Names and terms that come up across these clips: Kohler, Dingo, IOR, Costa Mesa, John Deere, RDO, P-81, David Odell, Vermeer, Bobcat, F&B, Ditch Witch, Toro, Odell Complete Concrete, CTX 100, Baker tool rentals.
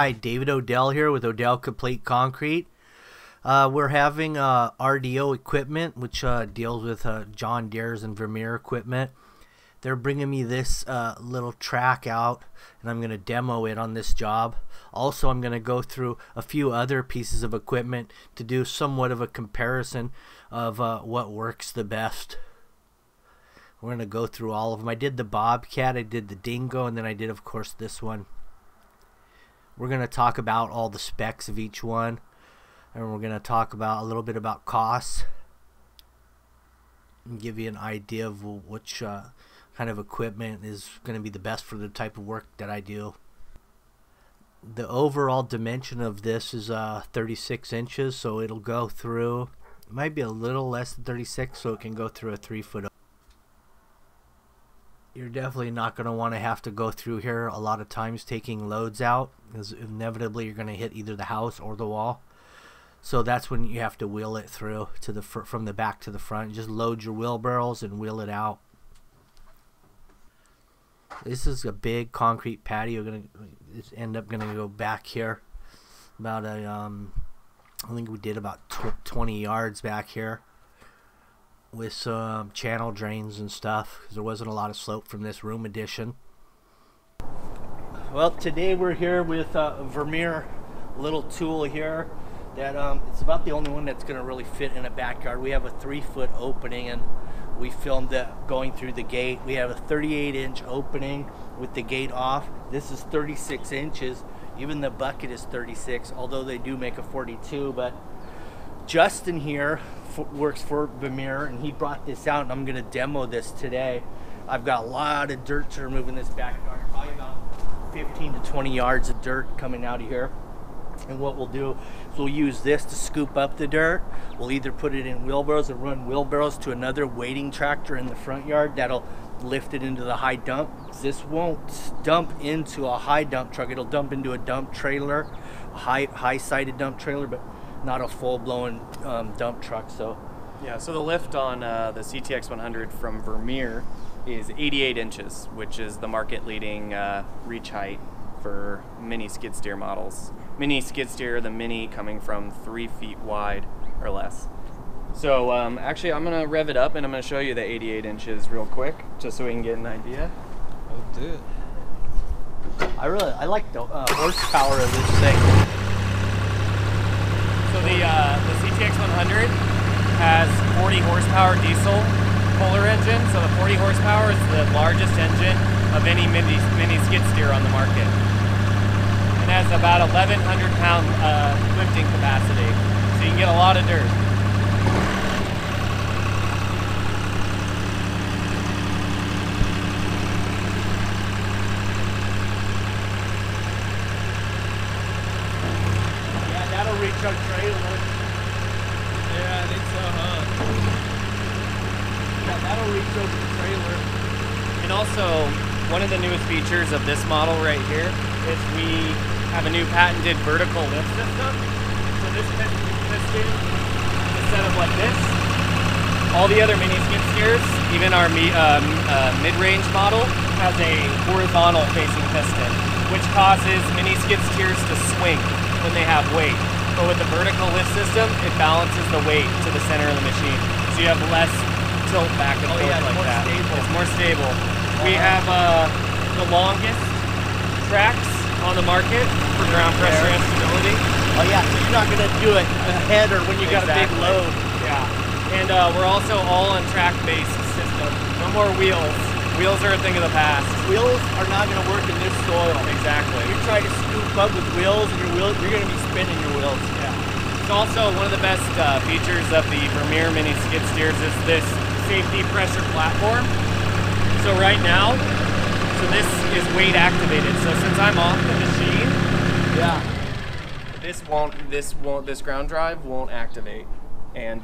Hi, David Odell here with Odell Complete Concrete. We're having RDO equipment, which deals with John Deere's and Vermeer equipment. They're bringing me this little track out, and I'm going to demo it on this job. Also, I'm going to go through a few other pieces of equipment to do somewhat of a comparison of what works the best. We're going to go through all of them. I did the Bobcat, I did the Dingo, and then I did, of course, this one. We're going to talk about all the specs of each one, and we're going to talk about a little bit about costs and give you an idea of which kind of equipment is going to be the best for the type of work that I do. The overall dimension of this is 36 inches, so it'll go through, it might be a little less than 36, so it can go through a 3-foot. You're definitely not going to want to have to go through here a lot of times taking loads out, because inevitably you're going to hit either the house or the wall. So that's when you have to wheel it through to the from the back to the front. Just load your wheelbarrows and wheel it out. This is a big concrete patio. Going to go back here about a I think we did about 20 yards back here, with some channel drains and stuff, because there wasn't a lot of slope from this room addition. Well, today we're here with a Vermeer little tool here that it's about the only one that's going to really fit in a backyard. We have a 3-foot opening, and we filmed that going through the gate. We have a 38-inch opening with the gate off. This is 36 inches. Even the bucket is 36, although they do make a 42, but Justin here works for Vermeer, and he brought this out, and I'm going to demo this today. I've got a lot of dirt to remove in this backyard, probably about 15 to 20 yards of dirt coming out of here. And what we'll do is we'll use this to scoop up the dirt. We'll either put it in wheelbarrows or run wheelbarrows to another wading tractor in the front yard that'll lift it into the high dump. This won't dump into a high dump truck. It'll dump into a dump trailer, a high-sided dump trailer, but not a full-blown dump truck. So yeah, so the lift on the CTX 100 from Vermeer is 88 inches, which is the market leading reach height for mini skid steer models. Mini skid steer, the mini coming from 3 feet wide or less. So actually I'm gonna rev it up and I'm gonna show you the 88 inches real quick, just so we can get an idea. Oh dude, I like the horsepower of this thing. So the CTX 100 has 40 horsepower diesel Kohler engine, so the 40 horsepower is the largest engine of any mini skid steer on the market. And has about 1,100 pound lifting capacity, so you can get a lot of dirt. Truck trailer. Yeah, I think so, huh? Yeah, that'll reach over the trailer. And also, one of the newest features of this model right here is we have a new patented vertical lift system. So this piston, instead of like this, all the other mini skid steers, even our mid-range model, has a horizontal facing piston, which causes mini skid steers to swing when they have weight. But with the vertical lift system, it balances the weight to the center of the machine, so you have less tilt back and forth. Oh yeah, like that. Stable. It's more stable. Wow. We have the longest tracks on the market for ground pressure and stability. Oh yeah, so you're not going to do it ahead or when you got a big load. Yeah, and we're also all on track-based system. No more wheels. Wheels are a thing of the past. Wheels are not going to work in this soil. Exactly. You try to scoop up with wheels, and you're going to be spinning your wheels. Yeah. It's also one of the best features of the Vermeer mini skid steers is this safety pressure platform. So right now, so this is weight activated. So since I'm off the machine, yeah, this ground drive won't activate, and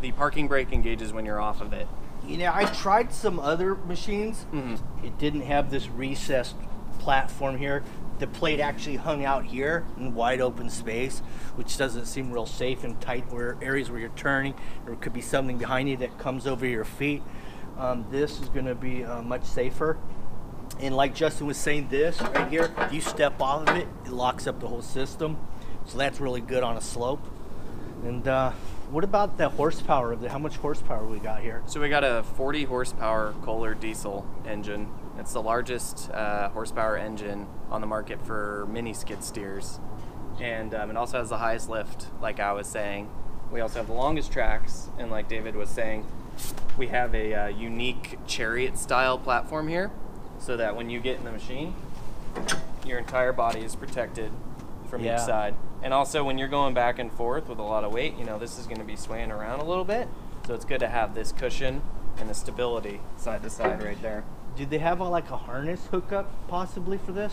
the parking brake engages when you're off of it. You know, I tried some other machines. Mm-hmm. It didn't have this recessed platform here. The plate actually hung out here in wide open space, which doesn't seem real safe in tight areas where you're turning. There could be something behind you that comes over your feet. This is going to be much safer. And like Justin was saying, this right here, if you step off of it, it locks up the whole system. So that's really good on a slope. And what about the horsepower of the, how much horsepower we got here? So we got a 40 horsepower Kohler diesel engine. It's the largest horsepower engine on the market for mini skid steers. And it also has the highest lift, like I was saying. We also have the longest tracks, and like David was saying, we have a unique chariot style platform here, so that when you get in the machine, your entire body is protected from each side. And also when you're going back and forth with a lot of weight, you know, this is going to be swaying around a little bit, so it's good to have this cushion and the stability side to side right there. Do they have like a harness hookup possibly for this?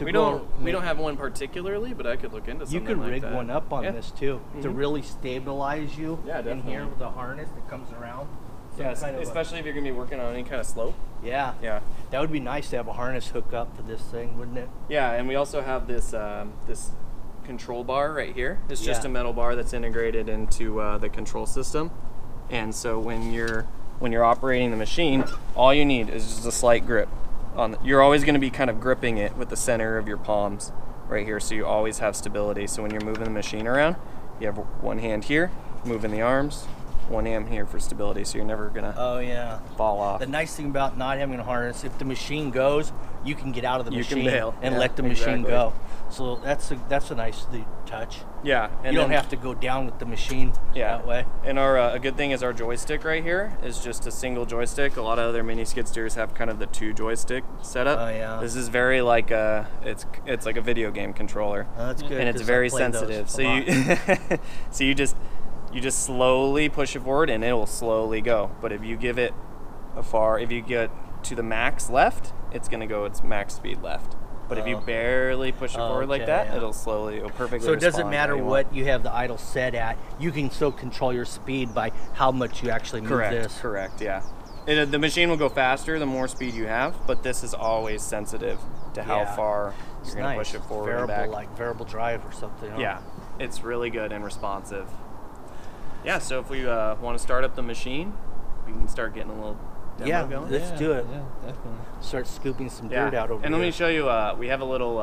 We don't have one particularly, but I could look into something like that. You can rig one up on this too to really stabilize you in here with a harness that comes around. Yeah, especially if you're going to be working on any kind of slope. Yeah. Yeah. That would be nice to have a harness hook up for this thing, wouldn't it? Yeah, and we also have this this control bar right here. It's just a metal bar that's integrated into the control system. And so when you're operating the machine, all you need is just a slight grip. You're always going to be kind of gripping it with the center of your palms right here, so you always have stability. So when you're moving the machine around, you have one hand here moving the arms, one hand here for stability, so you're never gonna fall off. The nice thing about not having a harness, if the machine goes, you can get out of the machine and let the machine go. So that's a nice touch. Yeah, and you don't have to go down with the machine that way. And our a good thing is our joystick right here is just a single joystick. A lot of other mini skid steers have kind of the two joystick setup. Oh yeah. This is very like a it's like a video game controller. Oh, that's good. And it's very sensitive. So you just slowly push it forward and it will slowly go. But if you give it a far, if you get to the max left, it's gonna go its max speed left. But if you barely push it forward like that, it'll slowly, it'll perfectly. So it doesn't matter what you have the idle set at, you can still control your speed by how much you actually move this. Correct, yeah. The machine will go faster the more speed you have, but this is always sensitive to how far you're gonna push it forward and back. Like variable drive or something. Yeah, it's really good and responsive. Yeah, so if we want to start up the machine, we can start getting a little demo going. Let's do it. Yeah, definitely. Start scooping some dirt out over here. And let me show you, we have a little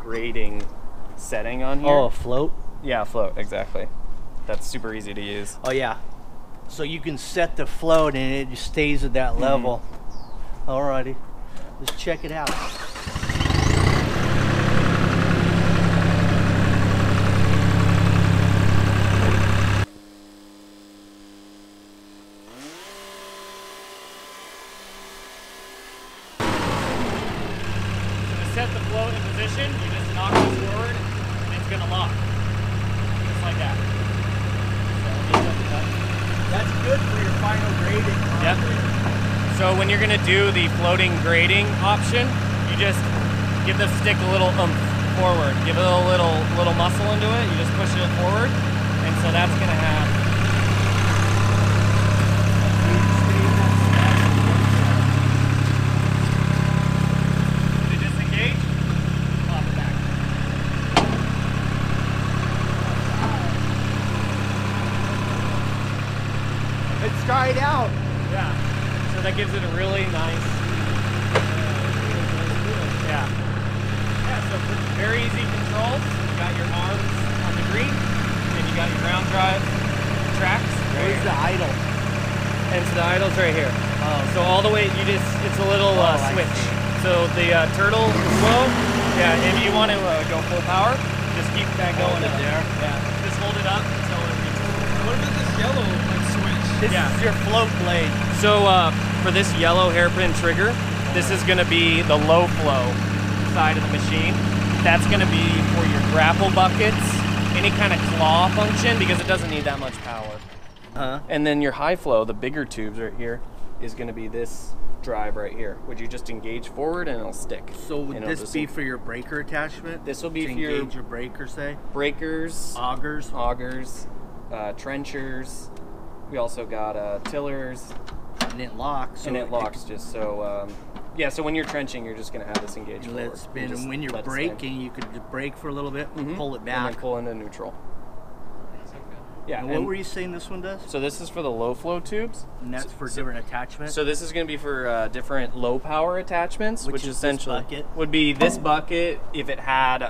grading setting on here. Oh, a float? Yeah, float, exactly. That's super easy to use. Oh, yeah. So you can set the float and it just stays at that level. Alrighty, let's check it out. Do the floating grading option, you just give the stick a little forward, give it a little muscle into it, you just push it forward, and so that's going to have to disengage, pop it back. Let's try it out. Yeah. That gives it a really nice, so very easy controls. You got your arms on the green, and you got your ground drive tracks. Where's the idle? And so the idle's right here. Oh. So all the way, you just, it's a little switch. So the turtle is low. Yeah, if you want to go full power, just keep that going up there. Yeah, just hold it up until it reaches. What about this yellow switch? This is your float blade. So for this yellow hairpin trigger, this is going to be the low flow side of the machine. That's going to be for your grapple buckets, any kind of claw function, because it doesn't need that much power. And then your high flow, the bigger tubes right here, is going to be this drive right here, which you just engage forward and it'll stick. So would this be for your breaker attachment? This will be for your breaker, say? Breakers. Augers. Augers. Trenchers. We also got tillers. And it locks. And it locks just so, so when you're trenching, you're just going to have this engage forward. Let it spin. And when you're braking, you could brake for a little bit, pull it back. And then pull into neutral. Yeah. And what were you saying this one does? So this is for the low flow tubes. And that's for different attachments? So this is going to be for different low power attachments, which essentially would be this bucket if it had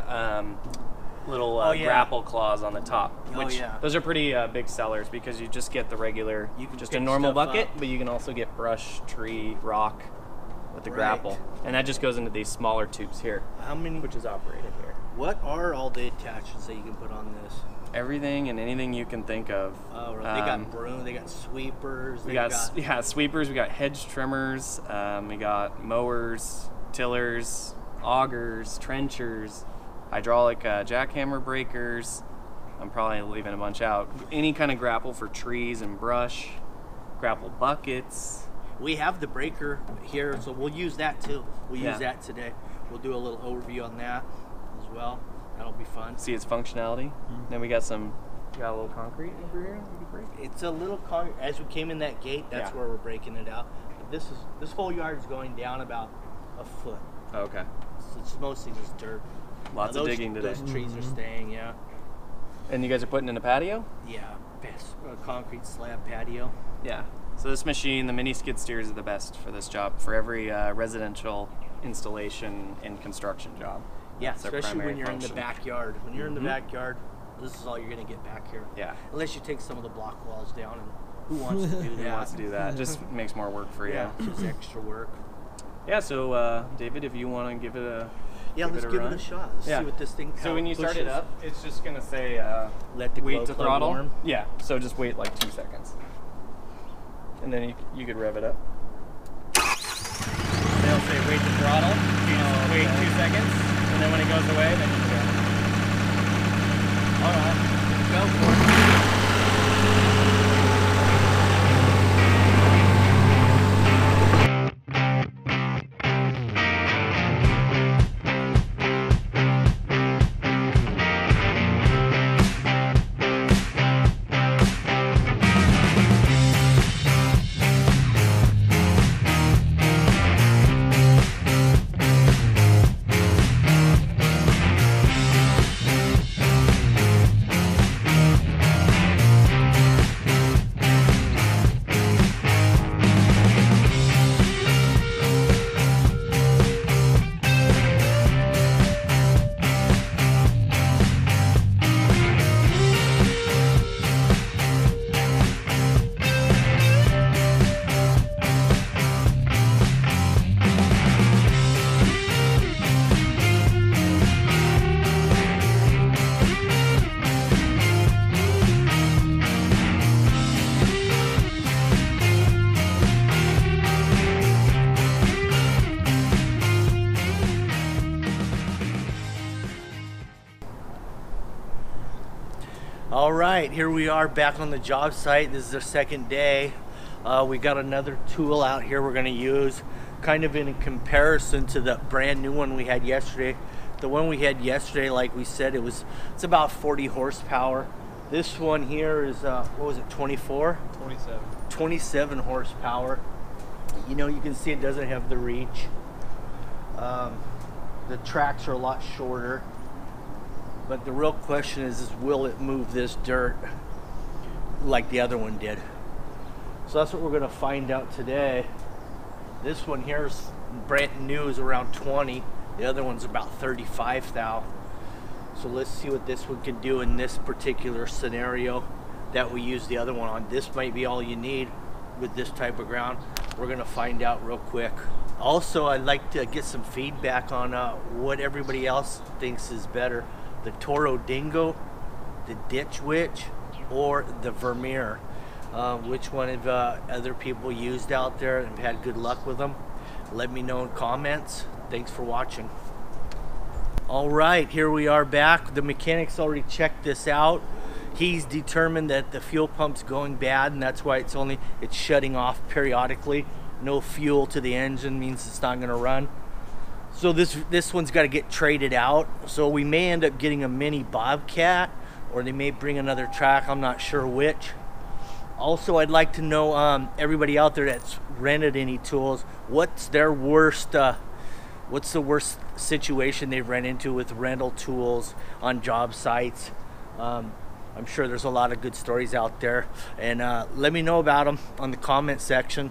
little grapple claws on the top. Which those are pretty big sellers because you just get the regular, you can just a normal bucket, but you can also get brush, tree, rock with the grapple. And that just goes into these smaller tubes here. How many? Which is operated here. What are all the attachments that you can put on this? Everything and anything you can think of. Oh, right. They got broom, they got sweepers. We got sweepers, we got hedge trimmers, we got mowers, tillers, augers, trenchers, hydraulic jackhammer breakers. I'm probably leaving a bunch out. Any kind of grapple for trees and brush, grapple buckets. We have the breaker here, so we'll use that too. We'll use that today. We'll do a little overview on that as well. That'll be fun. See its functionality. Mm-hmm. Then we got some, a little concrete over here. It's a little concrete. As we came in that gate, that's where we're breaking it out. But this is, this whole yard is going down about a foot. Okay. So it's mostly just dirt. Lots of digging today. Those trees are staying, yeah. And you guys are putting in a patio? Yeah, a concrete slab patio. Yeah. So this machine, the mini skid steers are the best for this job, for every residential installation and construction job. Yeah, especially when you're in the backyard. When you're in the backyard, this is all you're going to get back here. Yeah. Unless you take some of the block walls down, and who wants to do that? Who wants to do that? Just makes more work for you. Yeah, just extra work. Yeah, so David, if you want to give it a give it a shot. Let's see what this thing. So when you start it up, it's just going to say let the wait to throttle. Warm. Yeah. So just wait like 2 seconds, and then you could rev it up. They'll say wait to throttle. You just wait 2 seconds. And then when it goes away, then you go. All right, go for All right, here we are back on the job site. This is the second day. We got another tool out here we're gonna use, kind of in comparison to the brand new one we had yesterday. The one we had yesterday, like we said, it's about 40 horsepower. This one here is, what was it, 24? 27. 27 horsepower. You know, you can see it doesn't have the reach. The tracks are a lot shorter. But the real question is will it move this dirt like the other one did? So that's what we're going to find out today. This one here is brand new, is around 20. The other one's about 35 thou. So let's see what this one can do in this particular scenario that we use the other one on. This might be all you need with this type of ground. We're going to find out real quick. Also, I'd like to get some feedback on what everybody else thinks is better. The Toro Dingo, the Ditch Witch, or the Vermeer. Which one have other people used out there and had good luck with them? Let me know in comments. Thanks for watching. All right, here we are back. The mechanic's already checked this out. He's determined that the fuel pump's going bad, and that's why it's shutting off periodically. No fuel to the engine means it's not gonna run. So this one's got to get traded out. So we may end up getting a mini Bobcat, or they may bring another track. I'm not sure which. Also, I'd like to know everybody out there that's rented any tools, what's their worst, what's the worst situation they've run into with rental tools on job sites? I'm sure there's a lot of good stories out there, and let me know about them on the comment section.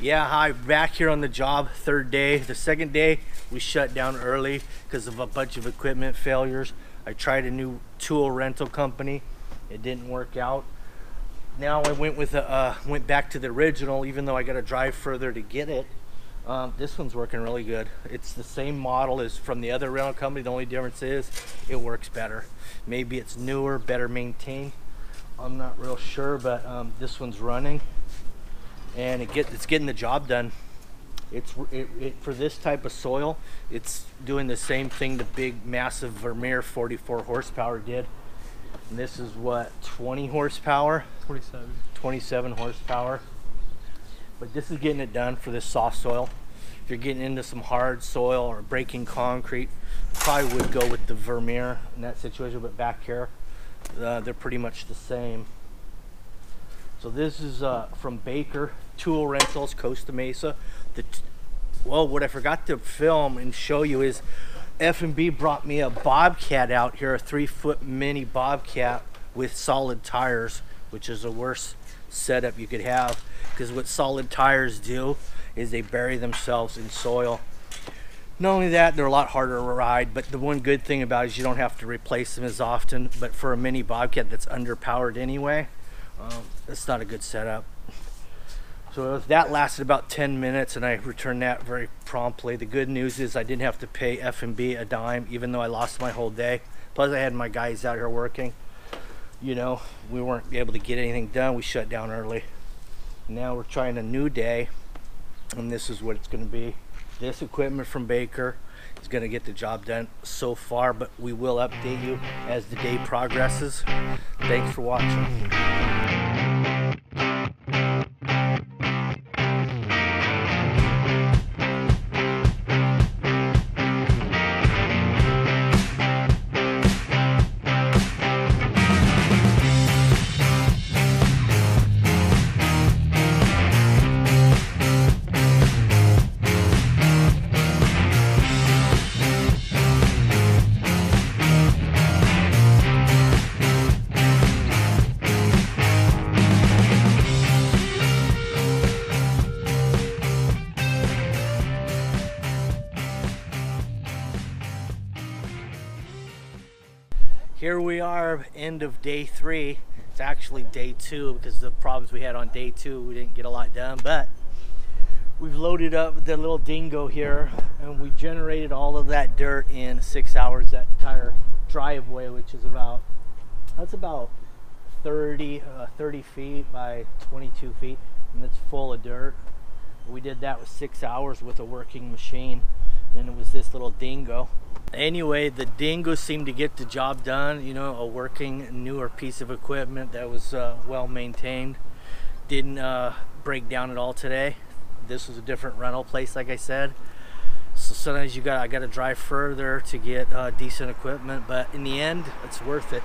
Yeah, hi, back here on the job, third day. The second day, we shut down early because of a bunch of equipment failures. I tried a new tool rental company. It didn't work out. Now I went with went back to the original, even though I got to drive further to get it. This one's working really good. It's the same model as from the other rental company. The only difference is it works better. Maybe it's newer, better maintained. I'm not real sure, but this one's running, and it's getting the job done. For this type of soil, it's doing the same thing the big massive Vermeer 44 horsepower did. And this is what, 20 horsepower? 27 horsepower. But this is getting it done for this soft soil. If you're getting into some hard soil or breaking concrete, probably would go with the Vermeer in that situation, but back here, they're pretty much the same. So this is from Baker Tool Rentals, Costa Mesa. Well, what I forgot to film and show you is F&B brought me a Bobcat out here, a 3-foot mini Bobcat with solid tires, which is the worst setup you could have, because what solid tires do is they bury themselves in soil. Not only that, they're a lot harder to ride, but the one good thing about it is you don't have to replace them as often. But for a mini Bobcat that's underpowered anyway, it's not a good setup. So that lasted about 10 minutes and I returned that very promptly. The good news is I didn't have to pay F&B a dime, even though I lost my whole day. Plus I had my guys out here working. You know, we weren't able to get anything done. We shut down early. Now we're trying a new day, and this is what it's gonna be. This equipment from Baker is gonna get the job done so far, but we will update you as the day progresses. Thanks for watching. Here we are, end of day three. It's actually day two because the problems we had on day two, we didn't get a lot done, but we've loaded up the little Dingo here and we generated all of that dirt in 6 hours, that entire driveway, which is about 30 feet by 22 feet, and it's full of dirt. We did that with 6 hours with a working machine, and it was this little Dingo. Anyway, the Dingo seemed to get the job done. You know, a working newer piece of equipment that was well maintained, didn't break down at all today. This was a different rental place, like I said. So sometimes I got to drive further to get decent equipment, but in the end, it's worth it.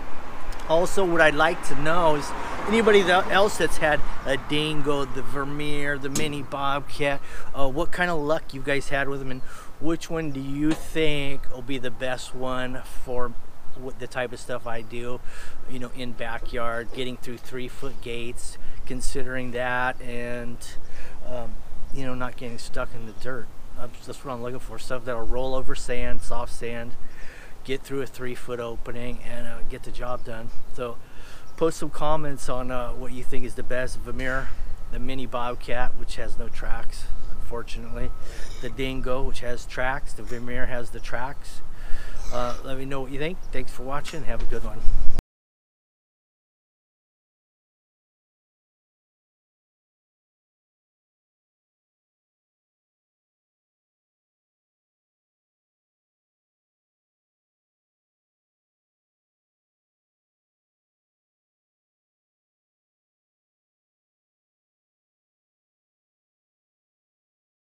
Also, what I'd like to know is anybody else that's had a Dingo, the Vermeer, the mini Bobcat, what kind of luck you guys had with them, and which one do you think will be the best one for the type of stuff I do, you know, in backyard, getting through 3-foot gates, considering that, and, you know, not getting stuck in the dirt. That's what I'm looking for, stuff that'll roll over sand, soft sand, get through a 3-foot opening, and get the job done. So post some comments on what you think is the best: Vermeer, the mini Bobcat, which has no tracks, unfortunately, the Dingo, which has tracks, the Vermeer has the tracks. Let me know what you think. Thanks for watching. Have a good one.